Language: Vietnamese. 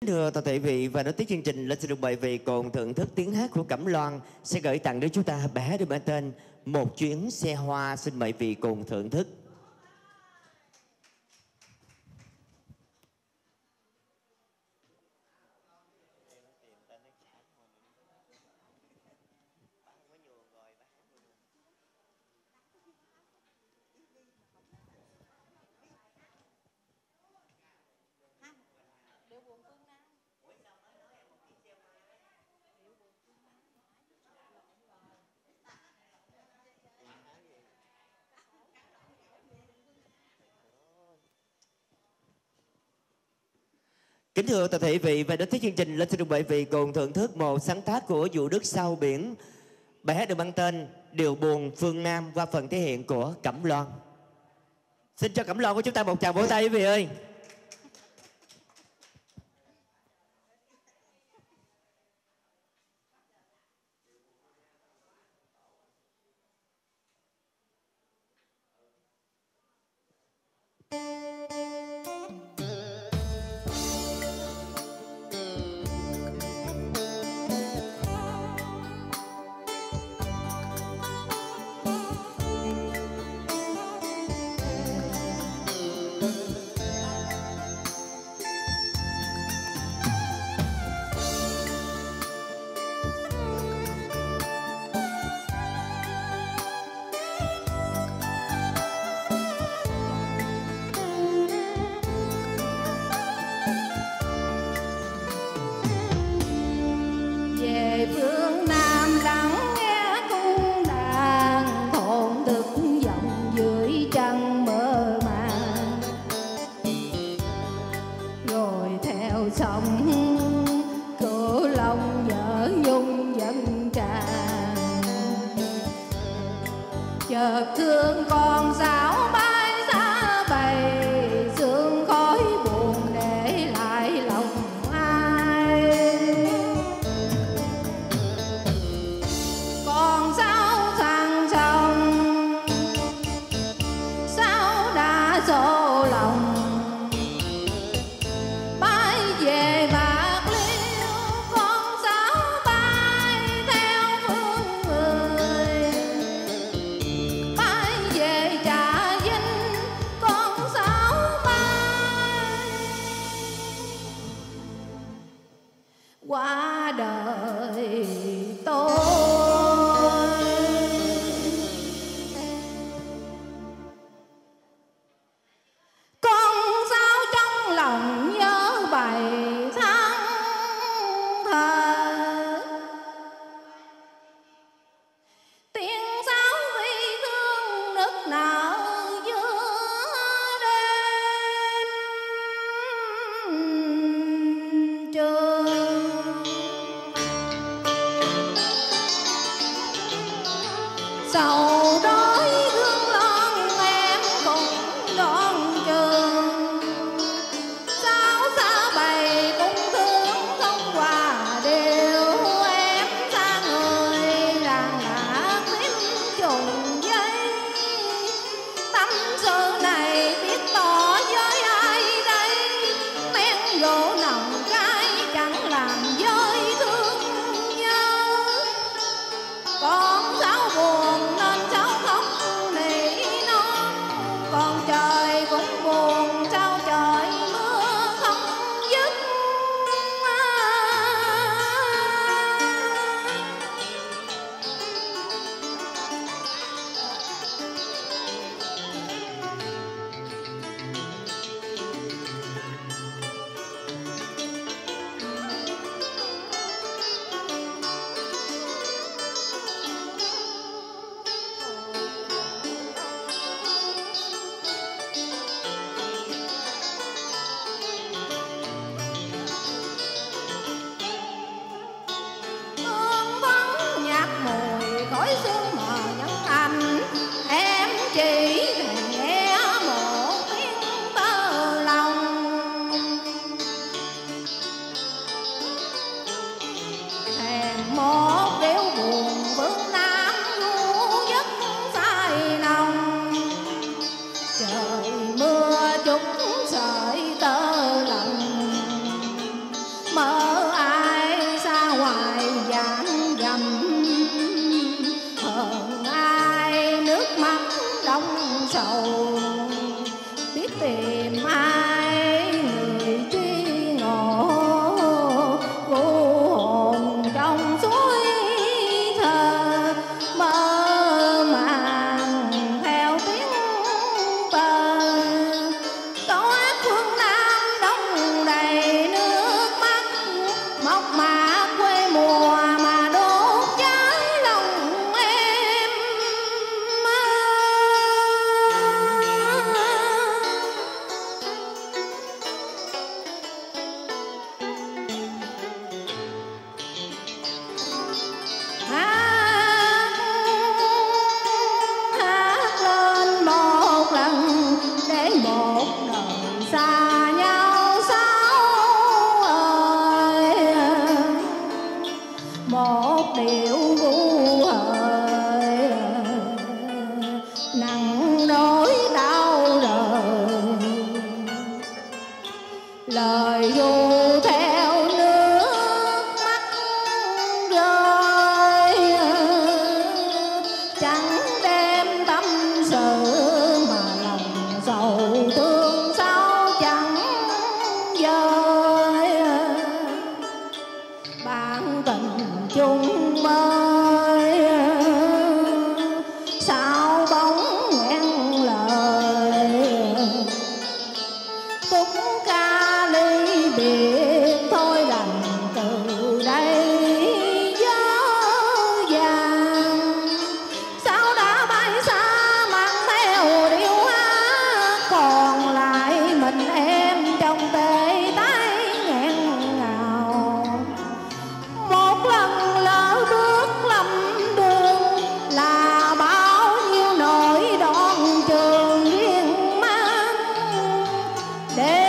Thưa toàn thể vị và nối tiếp chương trình lên xin được mời vị cùng thưởng thức tiếng hát của Cẩm Loan sẽ gửi tặng đến chúng ta bé được mang tên Một Chuyến Xe Hoa. Xin mời vị cùng thưởng thức. Kính thưa toàn thể vị và đến với chương trình lên xin được mời vị cùng thưởng thức một sáng tác của Vũ Đức Sau Biển, bài hát được mang tên Điều Buồn Phương Nam qua phần thể hiện của Cẩm Loan. Xin cho Cẩm Loan của chúng ta một tràng vỗ tay quý vị ơi. Sông Cửu Long nhớ nhung dần tràn, chợt thương con sáo bay xa bầy, sương khói buồn để lại lòng ai. Con sáo sang sông, sáo đã xô lòng qua đời tôi. Con sao trong lòng nhớ bầy tháng thơ, tiếng sáo vi thương nức nở giữa đêm trường. Để